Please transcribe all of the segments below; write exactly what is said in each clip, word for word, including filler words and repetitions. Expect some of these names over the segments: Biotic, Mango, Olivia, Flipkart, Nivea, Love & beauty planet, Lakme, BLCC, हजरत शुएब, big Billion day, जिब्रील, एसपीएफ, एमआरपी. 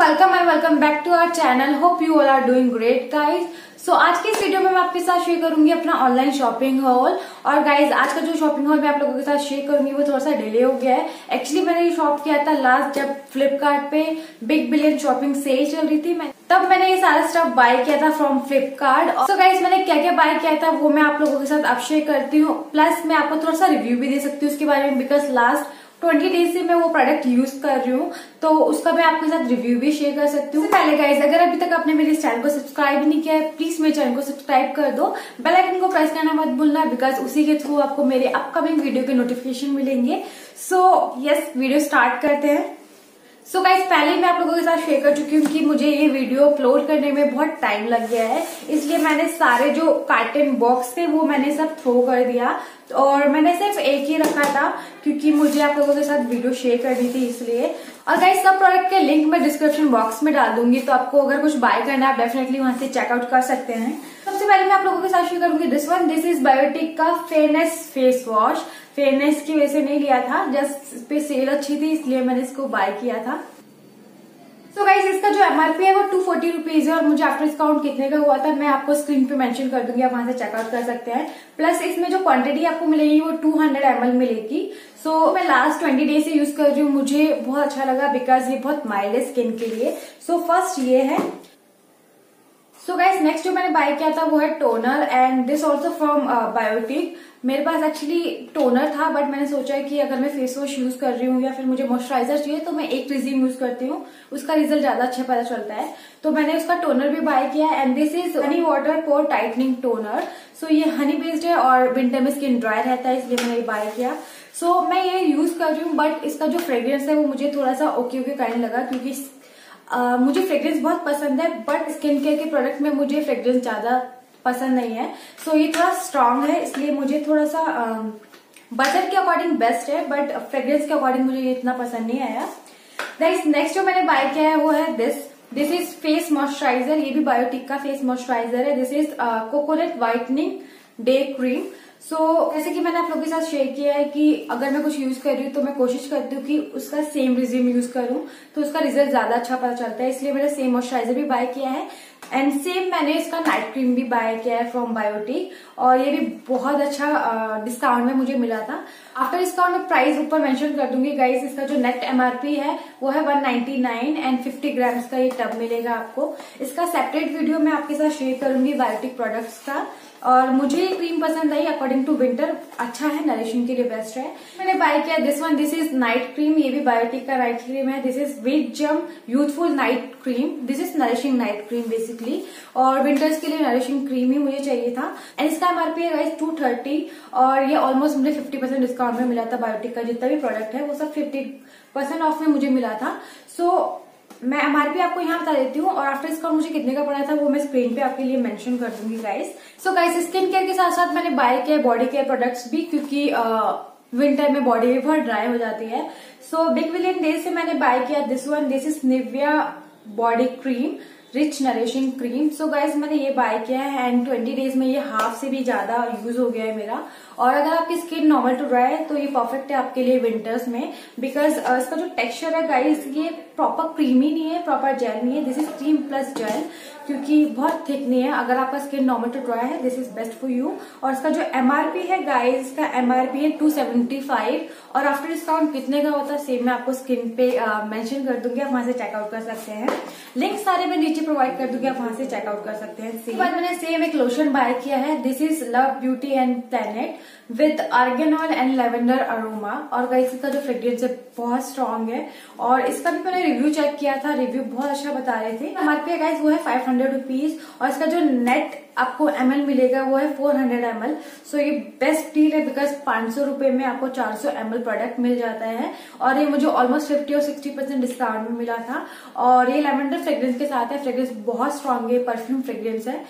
Welcome and welcome back to our channel. Hope you all are doing great guys. So आज के इस video में मैं आपके साथ शेयर करूंगी अपना ऑनलाइन शॉपिंग हॉल। और गाइज आज का जो शॉपिंग हॉल मैं आप लोगों के साथ शेयर करूंगी वो थोड़ा सा डिले हो गया है। एक्चुअली मैंने ये शॉप किया था लास्ट जब फ्लिपकार्ट पे बिग बिलियन शॉपिंग सेल चल रही थी, मैं तब मैंने ये सारा स्टफ बाय किया था फ्रॉम फ्लिपकार्ट। सो गाइज मैंने क्या क्या बाय किया था वो मैं आप लोगों के साथ अब शेयर करती हूँ, प्लस मैं आपको थोड़ा सा रिव्यू भी दे सकती हूँ उसके बारे में, बिकॉज लास्ट बीस डेज से मैं वो प्रोडक्ट यूज कर रही हूँ तो उसका मैं आपके साथ रिव्यू भी शेयर कर सकती हूँ। पहले गाइज अगर अभी तक आपने मेरे चैनल को सब्सक्राइब नहीं किया है प्लीज मेरे चैनल को सब्सक्राइब कर दो, बेल आइकन को प्रेस करना मत भूलना बिकॉज उसी के थ्रू आपको मेरे अपकमिंग वीडियो के नोटिफिकेशन मिलेंगे। सो यस वीडियो स्टार्ट करते हैं। सो so गाइज पहले मैं आप लोगों के साथ शेयर कर चुकी हूँ कि मुझे ये वीडियो अपलोड करने में बहुत टाइम लग गया है, इसलिए मैंने सारे जो कार्टन बॉक्स थे वो मैंने सब थ्रो कर दिया और मैंने सिर्फ एक ही रखा था क्योंकि मुझे आप लोगों के साथ वीडियो शेयर करनी थी इसलिए। और गाइज सब प्रोडक्ट के लिंक मैं डिस्क्रिप्शन बॉक्स में डाल दूंगी तो आपको अगर कुछ बाय करना है आप डेफिनेटली वहां से चेकआउट कर सकते हैं। सबसे पहले मैं आप लोगों के साथ शेयर करूंगी this one, this is biotic का फेयरनेस फेस वॉश। फेयरनेस की वजह से नहीं लिया था, जस्ट इस पे सेल अच्छी थी इसलिए मैंने इसको बाय किया था। सो so गाइज इसका जो एमआरपी है वो टू फोर्टी रुपीज है और मुझे आफ्टर डिस्काउंट कितने का हुआ था मैं आपको स्क्रीन पे मेंशन कर दूंगी, आप वहां से चेकआउट कर सकते हैं। प्लस इसमें जो क्वांटिटी आपको मिलेगी वो टू हंड्रेड एम एल मिलेगी। सो so, मैं लास्ट ट्वेंटी डेज से यूज कर रही हूँ, मुझे बहुत अच्छा लगा बिकॉज ये बहुत माइल्ड है स्किन के लिए। सो so, फर्स्ट ये है। सो गाइज नेक्स्ट जो मैंने बाय किया था वो है toner and this also from Biotique. मेरे पास एक्चुअली टोनर था बट मैंने सोचा है कि अगर मैं फेस वॉश यूज कर रही हूँ या फिर मुझे मॉइस्चराइजर चाहिए तो मैं एक रिजीम यूज करती हूँ, उसका रिजल्ट ज्यादा अच्छा पता चलता है। तो मैंने उसका टोनर भी बाय किया है and this is honey water pore tightening toner. So ये हनी बेस्ड है और विंटर में स्किन ड्राई रहता है इसलिए मैंने ये बाय किया। सो so, मैं ये यूज कर रही हूँ बट इसका जो फ्रेग्रेंस है वो मुझे थोड़ा सा ओके ओके काइंड लगा क्योंकि Uh, मुझे फ्रेग्रेंस बहुत पसंद है बट स्किन केयर के प्रोडक्ट में मुझे फ्रेग्रेंस ज्यादा पसंद नहीं है। सो so, ये थोड़ा स्ट्रांग है इसलिए मुझे थोड़ा सा बजट uh, के अकॉर्डिंग बेस्ट है बट फ्रेग्रेंस के अकॉर्डिंग मुझे ये इतना पसंद नहीं आया। गाइस नेक्स्ट जो मैंने बाय किया है वो है this, this is face moisturiser. ये भी बायोटिक का फेस मॉइस्चराइजर है। This is coconut whitening day cream. So so, जैसे कि मैंने आप लोगों के साथ शेयर किया है कि अगर मैं कुछ यूज कर रही हूँ तो मैं कोशिश करती हूँ कि उसका सेम रिज्यूम यूज करूँ तो उसका रिजल्ट ज्यादा अच्छा पता चलता है, इसलिए मैंने सेम मॉइस्चराइजर भी बाय किया है एंड सेम मैंने इसका नाइट क्रीम भी बाय किया है फ्रॉम बायोटिक और ये भी बहुत अच्छा डिस्काउंट में मुझे मिला था। आफ्टर डिस्काउंट में प्राइस ऊपर मेंशन कर दूंगी गाइस। इसका जो नेट एमआरपी है वो है one ninety nine and fifty grams का ये टब मिलेगा आपको। इसका सेपरेट वीडियो मैं आपके साथ शेयर करूंगी बायोटिक प्रोडक्ट्स का। और मुझे ये क्रीम पसंद आई, अकॉर्डिंग टू विंटर अच्छा है, नरिशिंग के लिए बेस्ट है। मैंने बाय किया this one, this is night cream. ये भी बायोटिक का नाइट क्रीम है। This is wheat germ youthful night cream. This is nourishing night cream basically और विंटर्स के लिए नरिशिंग क्रीम ही मुझे चाहिए था एंड इसका एमआरपी है गाइस टू थर्टी और ये ऑलमोस्ट मुझे फिफ्टी परसेंट डिस्काउंट में मिला था। बायोटिक का जितना भी प्रोडक्ट है वो सब फिफ्टी परसेंट ऑफ में मुझे मिला था। सो so, मैं एमआरपी आपको यहाँ बता देती हूँ और आफ्टर डिस्काउंट मुझे कितने का पड़ा था वो मैं स्क्रीन पे आपके लिए मेंशन कर दूंगी guys. So guys skin care के साथ साथ मैंने बाय किया बॉडी केयर प्रोडक्ट्स भी क्योंकि विंटर में बॉडी भी बहुत ड्राई हो जाती है। सो बिग बिलियन डेज से मैंने बाय किया this one, this is Nivea body cream rich nourishing cream. So guys मैंने ये बाय किया है एंड ट्वेंटी डेज में ये हाफ से भी ज्यादा यूज हो गया है मेरा। और अगर आपकी स्किन नॉर्मल टू ड्राई है तो ये परफेक्ट है आपके लिए विंटर्स में बिकॉज uh, इसका जो टेक्सचर है गाइज ये प्रॉपर क्रीम ही नहीं है, प्रॉपर जेल नहीं है। This is cream plus gel क्योंकि बहुत थिक नहीं है। अगर आपका स्किन नॉर्मल टू ड्राई है this is best for you. और इसका जो एमआरपी है गाइज इसका एमआरपी है टू सेवेंटी फाइव और आफ्टर डिस्काउंट कितने का होता है सेम मैं आपको स्क्रीन पे मेंशन uh, कर दूंगी, आप वहां से चेकआउट कर सकते हैं। लिंक सारे मैं नीचे प्रोवाइड कर दूंगी, आप वहां से चेकआउट कर सकते हैं। इसके बाद मैंने सेम एक लोशन बाय किया है, this is love beauty and planet with argan oil and lavender aroma. और गाइस इसका जो फ्रेग्रेंस है बहुत स्ट्रांग है और इसका भी मैंने रिव्यू चेक किया था, रिव्यू बहुत अच्छा बता रहे थे। हमारे गाइस वो है फाइव हंड्रेड रुपीज और इसका जो नेट आपको एमएल मिलेगा वो है फोर हंड्रेड एमएल। सो ये बेस्ट डील है बिकॉज पांच सौ रुपए में आपको चार सौ एमएल प्रोडक्ट मिल जाता है और ये मुझे ऑलमोस्ट फिफ्टी और सिक्सटी परसेंट डिस्काउंट में मिला था। और ये लेवेंडर फ्रेग्रेंस के साथ है, फ्रेग्रेंस बहुत स्ट्रांग है, परफ्यूम फ्रेग्रेंस है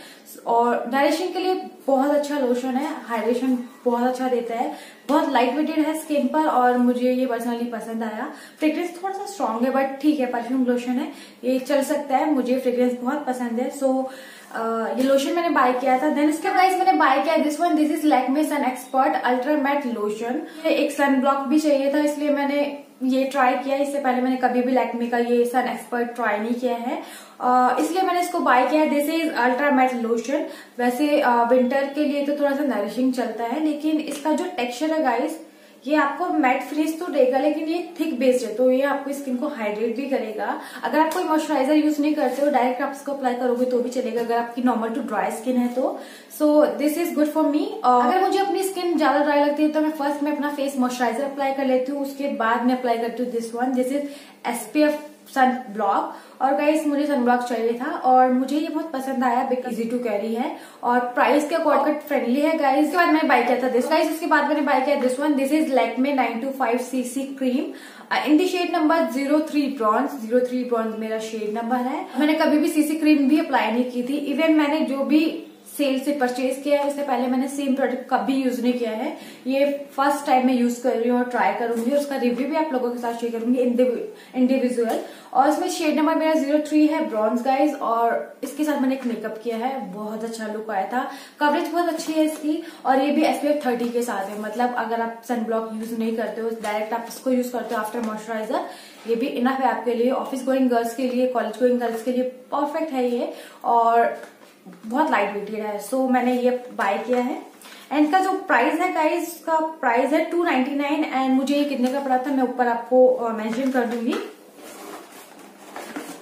और डायरेक्शन के लिए बहुत अच्छा लोशन है, हाइड्रेशन बहुत अच्छा देता है, बहुत लाइट वेटेड है स्किन पर और मुझे ये पर्सनली पसंद आया। फ्रेग्रेंस थोड़ा सा स्ट्रांग है बट ठीक है, परफ्यूम लोशन है, ये चल सकता है, मुझे फ्रेग्रेंस बहुत पसंद है। सो Uh, ये लोशन मैंने बाय किया था। देन इसके प्राइस मैंने बाय किया this one, this is Lakme sun expert ultra matte lotion. एक सनब्लॉक भी चाहिए था इसलिए मैंने ये ट्राई किया, इससे पहले मैंने कभी भी लैक्मे का ये सन एक्सपर्ट ट्राई नहीं किया है, इसलिए मैंने इसको बाय किया है। This is ultra matte lotion. वैसे विंटर के लिए तो थोड़ा सा नरिशिंग चलता है, लेकिन इसका जो टेक्सचर है गाइस, ये आपको मैट फिनिश तो देगा, लेकिन ये थिक बेस्ड है, तो ये आपको स्किन को हाइड्रेट भी करेगा। अगर आप कोई मॉइस्चराइजर यूज नहीं करते हो, डायरेक्ट आप इसको अप्लाई करोगे तो भी चलेगा, अगर आपकी नॉर्मल टू ड्राई स्किन है तो। So this is good for me. अगर मुझे अपनी स्किन ज्यादा ड्राई लगती है तो मैं फर्स्ट में अपना फेस मॉइस्चराइजर अप्लाई कर लेती हूँ, उसके बाद मैं अप्लाई करती हूँ this one. This is एसपीएफ sun block. और गाइस मुझे सन ब्लॉक चाहिए था और मुझे ये बहुत पसंद आया, बिकॉज इजी टू कैरी है और प्राइस के अकॉर्डिंग फ्रेंडली है गाइस। इसके बाद मैंने बाय किया था दिस। गाइस इसके बाद मैंने बाय किया this one. This is Lakme nine to five C C cream in the shade number zero three bronze. Zero three bronze मेरा शेड नंबर है। मैंने कभी भी सीसी क्रीम भी अप्लाई नहीं की थी, इवन मैंने जो भी सेल से परचेज किया है इससे पहले मैंने सेम प्रोडक्ट कभी यूज नहीं किया है। ये फर्स्ट टाइम मैं यूज कर रही हूँ और ट्राई करूंगी, उसका रिव्यू भी आप लोगों के साथ शेयर करूंगी इंडिविजुअल। और इसमें शेड नंबर मेरा जीरो थ्री है, ब्रॉन्ज गाइज। और इसके साथ मैंने एक मेकअप किया है, बहुत अच्छा लुक आया था, कवरेज बहुत अच्छी है इसकी, और ये भी एसपीएफ थर्टी के साथ है। मतलब अगर आप सनब्लॉक यूज नहीं करते हो, डायरेक्ट आप इसको यूज करते हो आफ्टर मॉइस्चराइजर, ये भी इनफ है आपके लिए। ऑफिस गोइंग गर्ल्स के लिए, कॉलेज गोइंग गर्ल्स के लिए परफेक्ट है ये, और बहुत लाइट वेटेड है। सो so, मैंने ये बाय किया है। एंड इसका जो प्राइस है गाइस, इसका प्राइस है टू नाइन्टी नाइन। एंड मुझे ये कितने का पड़ा था मैं ऊपर आपको मेंशन कर दूंगी।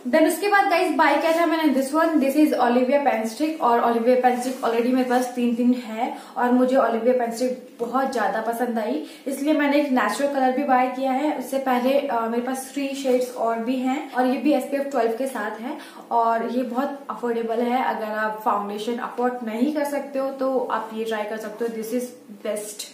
देन उसके बाद गाइस बाय किया था मैंने this one. This is Olivia panstick. और ओलिविया पेनस्टिक ऑलरेडी मेरे पास तीन तीन है और मुझे ओलिविया पेनस्टिक बहुत ज्यादा पसंद आई, इसलिए मैंने एक नेचुरल कलर भी बाय किया है। उससे पहले आ, मेरे पास थ्री शेड्स और भी हैं और ये भी एसपीएफ ट्वेल्व के साथ है, और ये बहुत अफोर्डेबल है। अगर आप फाउंडेशन अफोर्ड नहीं कर सकते हो तो आप ये ट्राई कर सकते हो, दिस इज बेस्ट।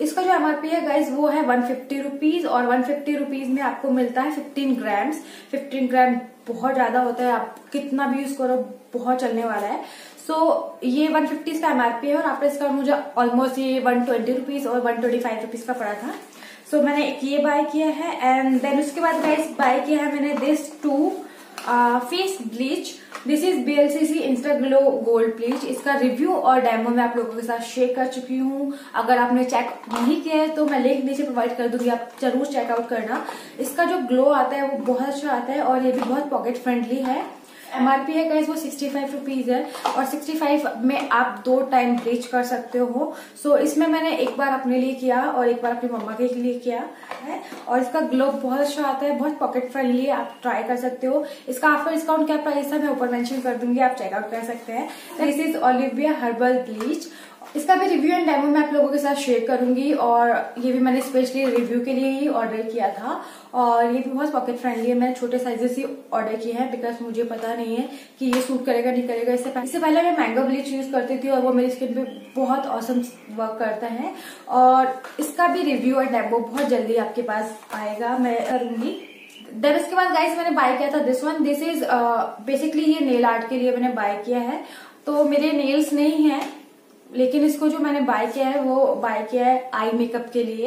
इसका जो एमआरपी है गाइज वो है वन फिफ्टी रुपीज, और वन फिफ्टी रुपीज में आपको मिलता है फिफ्टीन ग्राम्स। फिफ्टीन ग्राम बहुत ज्यादा होता है, आप कितना भी यूज करो बहुत चलने वाला है। सो so, ये वन फिफ्टी इसका एमआरपी है, और आपका इसका मुझे ऑलमोस्ट ये वन ट्वेंटी रुपीज और वन ट्वेंटी फाइव रुपीज का पड़ा था। सो so, मैंने एक ये बाय किया है। एंड देन उसके बाद गाइज बाय किया है मैंने this two face bleach. This is V L C C insta glow gold bleach. इसका रिव्यू और डेमो मैं आप लोगों के साथ शेयर कर चुकी हूँ, अगर आपने चेक नहीं किया है तो मैं लिंक नीचे प्रोवाइड कर दूंगी, आप जरूर चेकआउट करना। इसका जो ग्लो आता है वो बहुत अच्छा आता है, और ये भी बहुत पॉकेट फ्रेंडली है। एमआरपी है गाइस वो सिक्सटी फाइव रुपीज है, और सिक्सटी फाइव में आप दो टाइम ब्लीच कर सकते हो। सो so, इसमें मैंने एक बार अपने लिए किया और एक बार अपनी मम्मा के लिए किया है, और इसका ग्लो बहुत अच्छा आता है, बहुत पॉकेट फ्रेंडली है, आप ट्राई कर सकते हो। इसका आफ्टर डिस्काउंट क्या प्राइस था मैं ऊपर मेंशन कर दूंगी, आप चेकआउट कर सकते हैं। This is Olivia herbal bleach. इसका भी रिव्यू एंड डेमो मैं आप लोगों के साथ शेयर करूंगी, और ये भी मैंने स्पेशली रिव्यू के लिए ही ऑर्डर किया था, और ये भी बहुत पॉकेट फ्रेंडली है। मैंने छोटे साइजेस ही ऑर्डर किए हैं, बिकॉज मुझे पता नहीं है कि ये सूट करेगा नहीं करेगा। इससे पहले इससे पहले मैं मैंगो ब्लीच यूज करती थी और वो मेरी स्किन पे बहुत औसम वर्क करता है, और इसका भी रिव्यू एंड डेमो बहुत जल्दी आपके पास आएगा, मैं करूंगी। देन इसके बाद गाइस मैंने बाय किया था this one. This is basically ये नेल आर्ट के लिए मैंने बाय किया है, तो मेरे नेल्स नहीं है, लेकिन इसको जो मैंने बाय किया है वो बाय किया है आई मेकअप के लिए।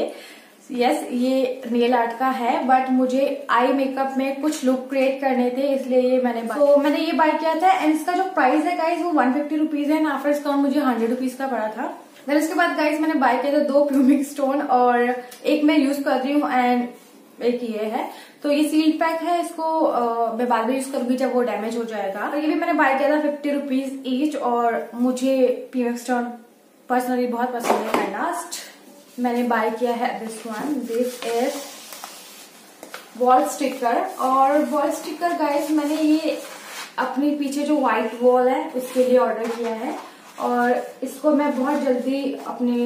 यस yes, ये नेल आर्ट का है, बट मुझे आई मेकअप में कुछ लुक क्रिएट करने थे, इसलिए ये मैंने बाय so, मैंने ये बाय किया था। एंड इसका जो प्राइस है गाइस वो वन फिफ्टी रुपीज है, आफ्टर डिस्काउंट मुझे हंड्रेड रुपीज का पड़ा था। देन इसके बाद गाइस मैंने बाय किया था दो प्लूमिंग स्टोन, और एक मैं यूज कर रही हूँ एंड एक ये है। तो ये सील्ड पैक है, इसको आ, मैं बाद में यूज करूंगी जब वो डैमेज हो जाएगा। और ये भी मैंने बाय किया था फिफ्टी रुपीज ईच, और मुझे प्लूमिंग स्टोन पर्सनली बहुत पसंद है। एंड लास्ट मैंने बाय किया है this one. This is wall sticker. और वॉल स्टिकर गाइस मैंने ये अपने पीछे जो व्हाइट वॉल है उसके लिए ऑर्डर किया है, और इसको मैं बहुत जल्दी अपने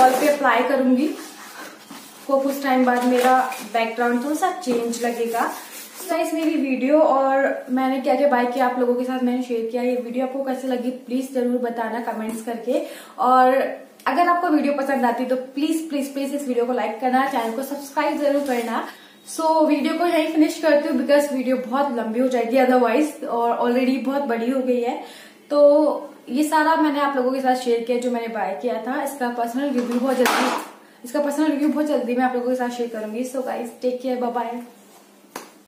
वॉल पे अप्लाई करूंगी। को कुछ टाइम बाद मेरा बैकग्राउंड थोड़ा सा चेंज लगेगा। गाइस मेरी वीडियो और मैंने क्या क्या बाय किया आप लोगों के साथ मैंने शेयर किया। ये वीडियो आपको कैसे लगी प्लीज जरूर बताना कमेंट्स करके, और अगर आपको वीडियो पसंद आती तो प्लीज प्लीज प्लीज इस वीडियो को लाइक करना, चैनल को सब्सक्राइब जरूर करना। सो so, वीडियो को यही फिनिश करती हूँ, बिकॉज वीडियो बहुत लंबी हो जाएगी अदरवाइज, और ऑलरेडी बहुत बड़ी हो गई है। तो ये सारा मैंने आप लोगों के साथ शेयर किया जो मैंने बाय किया था। इसका पर्सनल रिव्यू बहुत जल्दी इसका पर्सनल रिव्यू बहुत जल्दी मैं आप लोगों के साथ शेयर करूंगी। So guys take care, bye bye.